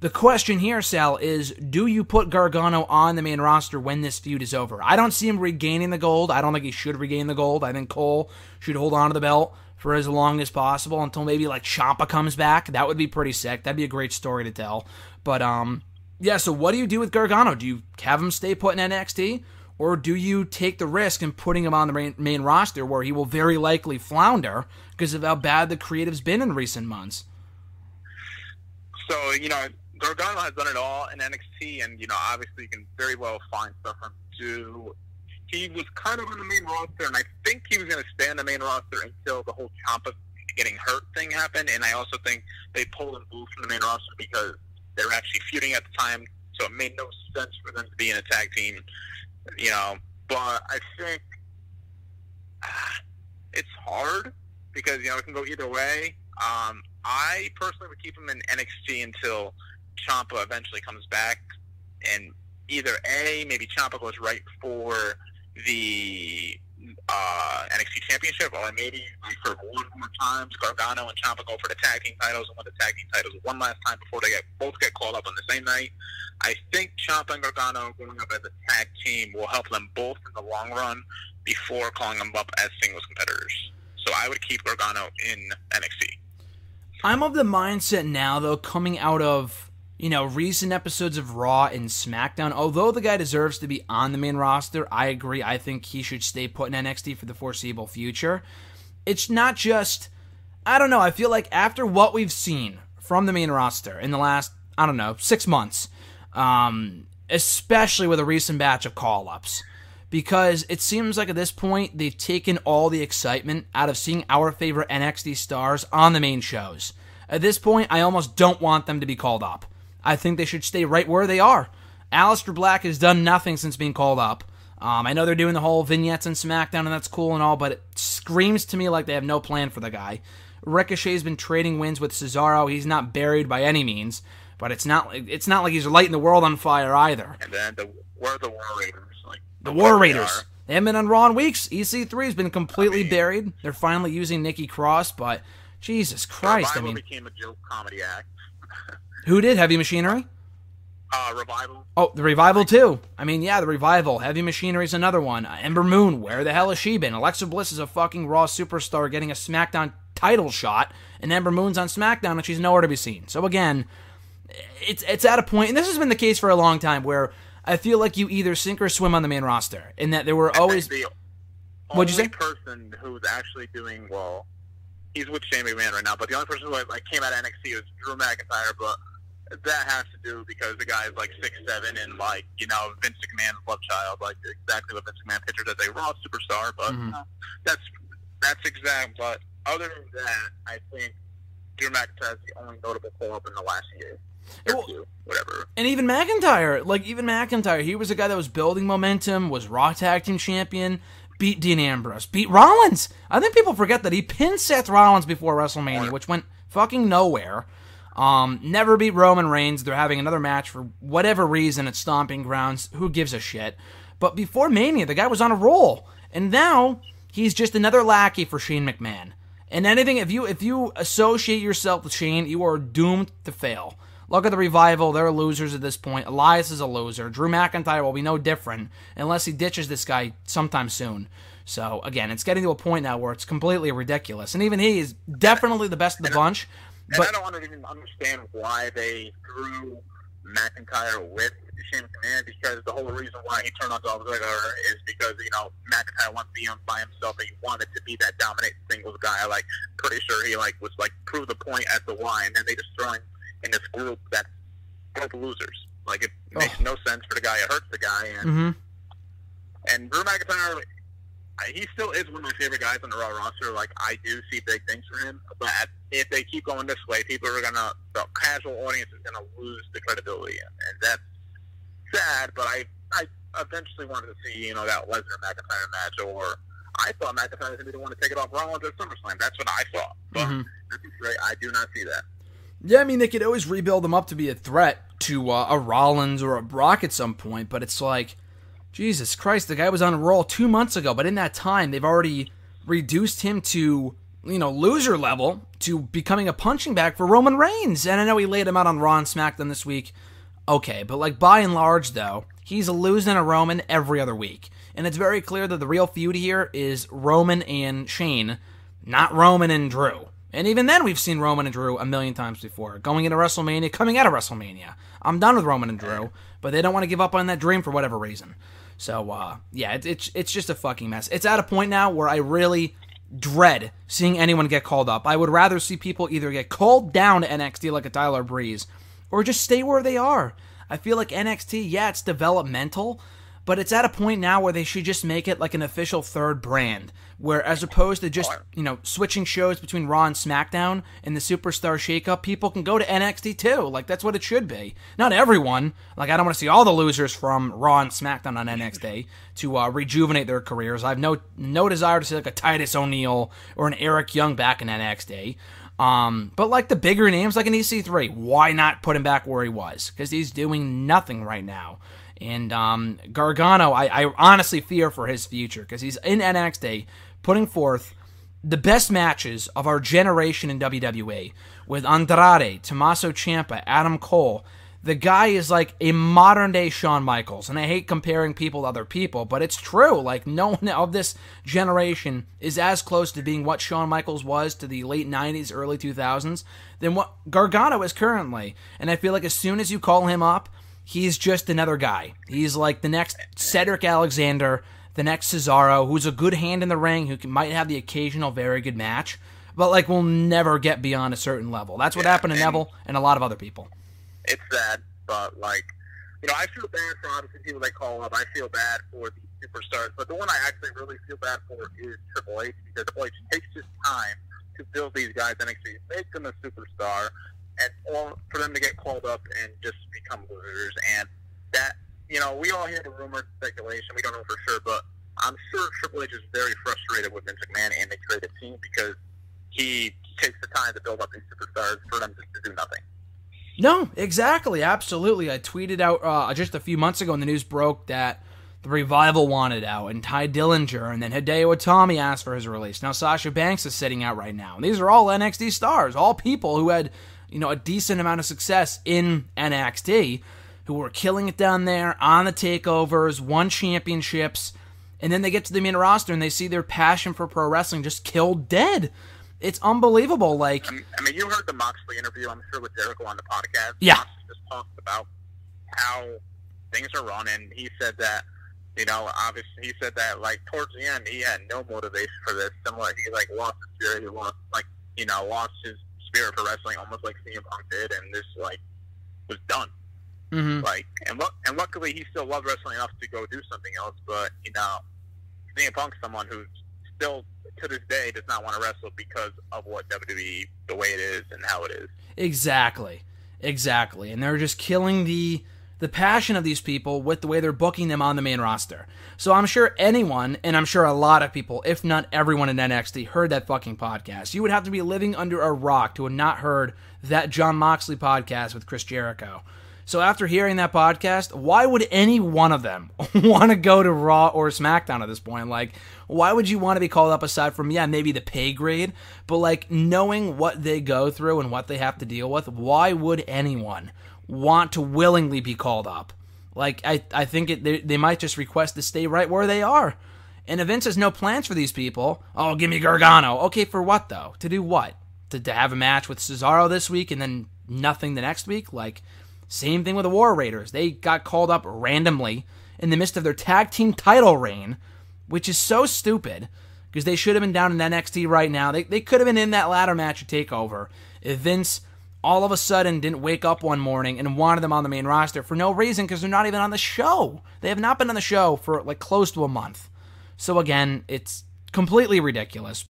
The question here, Sal, is do you put Gargano on the main roster when this feud is over? I don't see him regaining the gold. I don't think he should regain the gold. I think Cole should hold on to the belt for as long as possible until maybe like Ciampa comes back. That would be pretty sick. That'd be a great story to tell. But yeah, so what do you do with Gargano? Do you have him stay put in NXT? Or do you take the risk in putting him on the main roster where he will very likely flounder because of how bad the creative's been in recent months? So, you know, Gargano has done it all in NXT, and, you know, obviously you can very well find stuff for him to do. He was kind of on the main roster, and I think he was going to stay on the main roster until the whole Ciampa getting hurt thing happened, and I also think they pulled and moved from the main roster because they were actually feuding at the time, so it made no sense for them to be in a tag team. You know, but I think it's hard because, you know, it can go either way. I personally would keep him in NXT until Ciampa eventually comes back. And either A, maybe Ciampa goes right for the NXT championship, or maybe for one more time, Gargano and Ciampa go for the tag team titles and win the tag team titles one last time before they both get called up on the same night. I think Ciampa and Gargano going up as a tag team will help them both in the long run before calling them up as singles competitors. So I would keep Gargano in NXT. I'm of the mindset now, though, coming out of, you know, recent episodes of Raw and SmackDown, although the guy deserves to be on the main roster, I agree. I think he should stay put in NXT for the foreseeable future. It's not just, I don't know, I feel like after what we've seen from the main roster in the last, I don't know, 6 months, especially with a recent batch of call-ups, because it seems like at this point they've taken all the excitement out of seeing our favorite NXT stars on the main shows. At this point, I almost don't want them to be called up. I think they should stay right where they are. Aleister Black has done nothing since being called up. I know they're doing the whole vignettes and SmackDown, and that's cool and all, but it screams to me like they have no plan for the guy. Ricochet's been trading wins with Cesaro. He's not buried by any means, but it's not like he's lighting the world on fire either. And then the War Raiders. Like, the War Raiders. They haven't been on Raw in weeks. EC3 has been completely buried. They're finally using Nikki Cross, but Jesus Christ. Revival became a joke comedy act. Who did Heavy Machinery? Revival. Oh, the Revival too. I mean, yeah, the Revival. Heavy Machinery's another one. Ember Moon, where the hell has she been? Alexa Bliss is a fucking Raw superstar getting a SmackDown title shot, and Ember Moon's on SmackDown, and she's nowhere to be seen. So again, it's at a point, and this has been the case for a long time, where I feel like you either sink or swim on the main roster, and that there were always... What'd you say? The only person who's actually doing well, he's with Shane McMahon right now, but the only person who came out of NXT was Drew McIntyre, but that has to do because the guy is like 6'7", and like, you know, Vince McMahon's love child, like exactly what Vince McMahon pictured as a Raw superstar. But that's exact. But other than that, I think Drew McIntyre's the only notable call-up in the last year. Well, two, whatever. And even McIntyre, he was a guy that was building momentum, was Raw Tag Team Champion, beat Dean Ambrose, beat Rollins. I think people forget that he pinned Seth Rollins before WrestleMania, which went fucking nowhere. Never beat Roman Reigns. They're having another match for whatever reason at Stomping Grounds. Who gives a shit? But before Mania, the guy was on a roll, and now he's just another lackey for Shane McMahon. And anything, if you associate yourself with Shane, you are doomed to fail. Look at the Revival. They're losers at this point. Elias is a loser. Drew McIntyre will be no different unless he ditches this guy sometime soon. So, again, it's getting to a point now where it's completely ridiculous. And even he is definitely the best of the bunch. But I don't even understand why they threw McIntyre with Shane McMahon, because the whole reason why he turned on Dolph Ziggler is because, you know, McIntyre wants to be by himself, and he wanted to be that dominant singles guy. Like, pretty sure he, like, was, like, proved the point as the why, and then they just threw him in this group that's both losers. Like, it makes no sense for the guy. It hurts the guy. And and Drew McIntyre, he still is one of my favorite guys on the Raw roster. Like, I do see big things for him. But if they keep going this way, people are going to, the casual audience is going to lose the credibility. And that's sad, but I eventually wanted to see, you know, that Lesnar-McIntyre match, or I thought McIntyre was going to be the one to take it off Rollins at SummerSlam. That's what I thought. But I do not see that. Yeah, I mean, they could always rebuild him up to be a threat to a Rollins or a Brock at some point, but it's like, Jesus Christ, the guy was on a roll 2 months ago, but in that time, they've already reduced him to you know, loser level to becoming a punching bag for Roman Reigns. And I know he laid him out on Raw and SmackDown this week. Okay, but like by and large, though, he's losing to Roman every other week. And it's very clear that the real feud here is Roman and Shane, not Roman and Drew. And even then, we've seen Roman and Drew a million times before. Going into WrestleMania, coming out of WrestleMania. I'm done with Roman and Drew, but they don't want to give up on that dream for whatever reason. So, yeah, it's just a fucking mess. It's at a point now where I really dread seeing anyone get called up. I would rather see people either get called down to NXT like a Tyler Breeze, or just stay where they are. I feel like NXT, yeah, it's developmental, but it's at a point now where they should just make it like an official third brand, where as opposed to just, you know, switching shows between Raw and SmackDown and the Superstar Shakeup, people can go to NXT too. Like, that's what it should be. Not everyone. Like, I don't want to see all the losers from Raw and SmackDown on NXT to rejuvenate their careers. I have no desire to see like a Titus O'Neil or an Eric Young back in NXT. But like the bigger names, like an EC3, why not put him back where he was? Because he's doing nothing right now. And Gargano, I honestly fear for his future because he's in NXT putting forth the best matches of our generation in WWE with Andrade, Tommaso Ciampa, Adam Cole. The guy is like a modern-day Shawn Michaels, and I hate comparing people to other people, but it's true. Like, no one of this generation is as close to being what Shawn Michaels was to the late 90s, early 2000s than what Gargano is currently. And I feel like as soon as you call him up, he's just another guy. He's like the next Cedric Alexander, the next Cesaro, who's a good hand in the ring, who might have the occasional very good match, but like will never get beyond a certain level. That's what happened to Neville and a lot of other people. It's sad, but like, you know, I feel bad for obviously people they call up. I feel bad for the superstars, but the one I actually really feel bad for is Triple H, because Triple H takes his time to build these guys and actually make them a superstar. And all for them to get called up and just become losers. And that, you know, we all hear the rumor, speculation. We don't know for sure, but I'm sure Triple H is very frustrated with Vince McMahon and the creative team because he takes the time to build up these superstars for them just to do nothing. No, exactly, absolutely. I tweeted out just a few months ago, and the news broke that the Revival wanted out, and Ty Dillinger, and then Hideo Itami asked for his release. Now Sasha Banks is sitting out right now, and these are all NXT stars, all people who had, you know, a decent amount of success in NXT, who were killing it down there on the takeovers, won championships, and then they get to the main roster and they see their passion for pro wrestling just killed dead. It's unbelievable. Like, I mean, you heard the Moxley interview, I'm sure, with Jericho on the podcast. Yeah. Moxley just talked about how things are run, and he said that, you know, obviously he said that, like, towards the end, he had no motivation for this. Similar, he, like, lost his spirit, he lost, like, you know, lost his spirit for wrestling, almost like CM Punk did, and this, like, was done. Mm-hmm. Like, and luckily he still loved wrestling enough to go do something else, but, you know, CM Punk's someone who still, to this day, does not want to wrestle because of what WWE, the way it is and how it is. Exactly. Exactly. And they're just killing the passion of these people with the way they're booking them on the main roster. So I'm sure anyone, and I'm sure a lot of people, if not everyone in NXT, heard that fucking podcast. You would have to be living under a rock to have not heard that Jon Moxley podcast with Chris Jericho. So after hearing that podcast, why would any one of them want to go to Raw or SmackDown at this point? Like, why would you want to be called up aside from, yeah, maybe the pay grade? But, like, knowing what they go through and what they have to deal with, why would anyone want to willingly be called up? Like, I think they might just request to stay right where they are. And if Vince has no plans for these people, oh, give me Gargano. Okay, for what, though? To do what? To have a match with Cesaro this week and then nothing the next week? Like, same thing with the War Raiders. They got called up randomly in the midst of their tag team title reign, which is so stupid because they should have been down in NXT right now. They could have been in that ladder match at TakeOver if Vince all of a sudden didn't wake up one morning and wanted them on the main roster for no reason because they're not even on the show. They have not been on the show for like close to a month. So again, it's completely ridiculous.